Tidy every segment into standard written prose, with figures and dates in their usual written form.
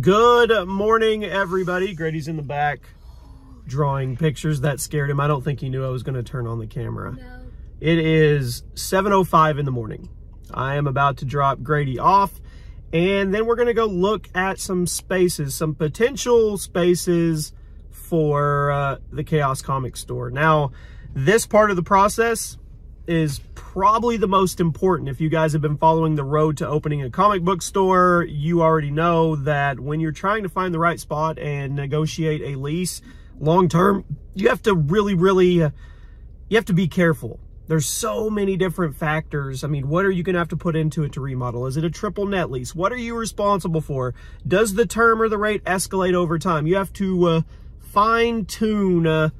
Good morning, everybody. Grady's in the back drawing pictures. That scared him. I don't think he knew I was going to turn on the camera. No. It is 7:05 in the morning. I am about to drop Grady off, and then we're going to go look at some spaces, some potential spaces for the Chaos Comics Store. Now, this part of the process is probably the most important. If you guys have been following the road to opening a comic book store, you already know that when you're trying to find the right spot and negotiate a lease long term, you have to really be careful. There's so many different factors. I mean, what are you going to have to put into it to remodel? Is it a triple net lease? What are you responsible for? Does the term or the rate escalate over time? You have to fine tune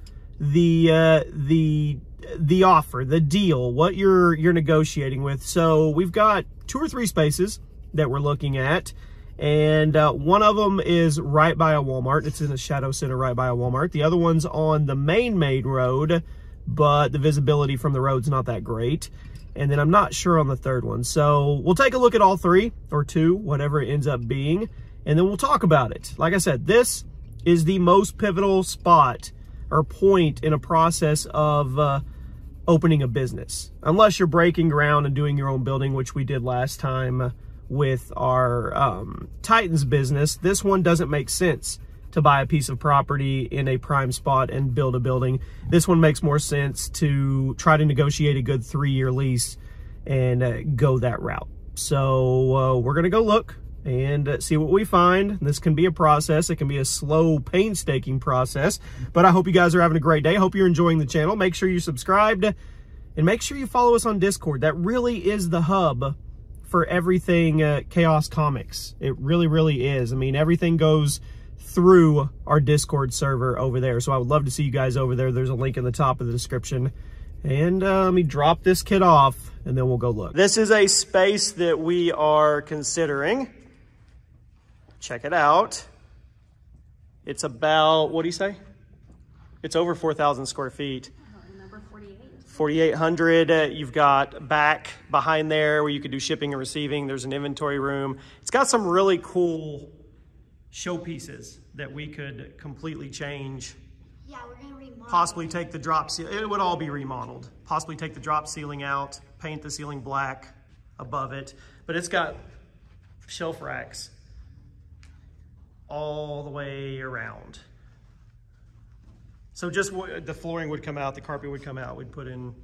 the offer, the deal, what you're negotiating with. So we've got 2 or 3 spaces that we're looking at, and one of them is right by a Walmart. It's in the Shadow Center right by a Walmart. The other one's on the main road, but the visibility from the road's not that great. And then I'm not sure on the third one. So we'll take a look at all 3 or 2, whatever it ends up being, and then we'll talk about it. Like I said, this is the most pivotal spot or point in a process of opening a business, unless you're breaking ground and doing your own building, which we did last time with our Titans business. This one doesn't make sense to buy a piece of property in a prime spot and build a building. This one makes more sense to try to negotiate a good 3-year lease and go that route. So we're gonna go look and see what we find. This can be a process. It can be a slow, painstaking process, but I hope you guys are having a great day. I hope you're enjoying the channel. Make sure you're subscribed and make sure you follow us on Discord. That really is the hub for everything Chaos Comics. It really is. I mean, everything goes through our Discord server over there, so I would love to see you guys over there. There's a link in the top of the description. And let me drop this kid off, and then we'll go look. This is a space that we are considering. Check it out. It's about, what do you say? It's over 4,000 square feet. I don't remember, 4,800. You've got back behind there where you could do shipping and receiving. There's an inventory room. It's got some really cool showpieces that we could completely change. Yeah, we're gonna remodel. Possibly take the drop ceiling. It would all be remodeled. Possibly take the drop ceiling out, paint the ceiling black above it. But it's got shelf racks all the way around. So just the flooring would come out, the carpet would come out, we'd put in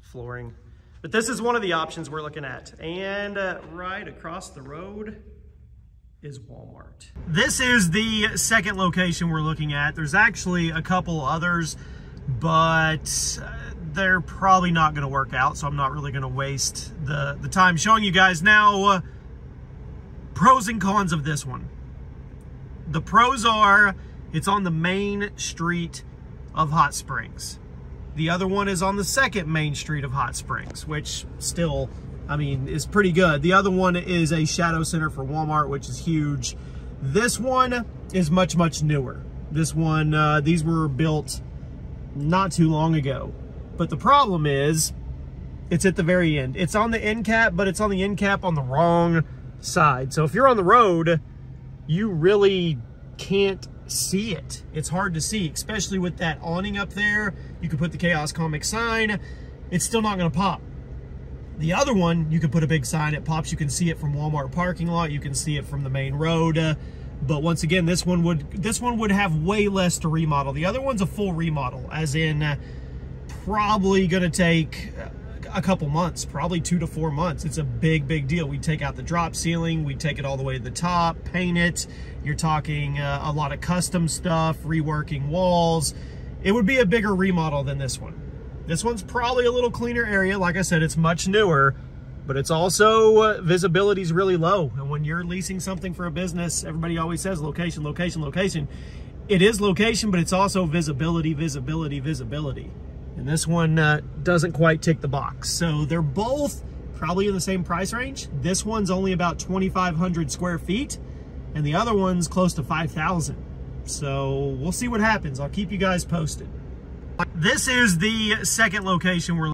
flooring. But this is one of the options we're looking at. And right across the road is Walmart. This is the second location we're looking at. There's actually a couple others, but they're probably not gonna work out, so I'm not really gonna waste the time showing you guys now pros and cons of this one. The pros are, it's on the main street of Hot Springs. The other one is on the second main street of Hot Springs, which still, I mean, is pretty good. The other one is a Shadow Center for Walmart, which is huge. This one is much, much newer. This one, these were built not too long ago. But the problem is, it's at the very end. It's on the end cap, but it's on the end cap on the wrong side. So if you're on the road, you really can't see it. It's hard to see, especially with that awning up there. You could put the Chaos Comics sign. It's still not gonna pop. The other one, you could put a big sign, it pops. You can see it from Walmart parking lot. You can see it from the main road. But once again, this one would have way less to remodel. The other one's a full remodel, as in probably gonna take a couple months, probably 2 to 4 months. It's a big deal. We take out the drop ceiling, we take it all the way to the top, paint it. You're talking a lot of custom stuff, reworking walls. It would be a bigger remodel than this one. This one's probably a little cleaner area. Like I said, it's much newer, but it's also visibility's really low. And when you're leasing something for a business, everybody always says location, location, location. It is location, but it's also visibility. And this one doesn't quite tick the box. So they're both probably in the same price range. This one's only about 2,500 square feet, and the other one's close to 5,000. So we'll see what happens. I'll keep you guys posted. This is the second location we're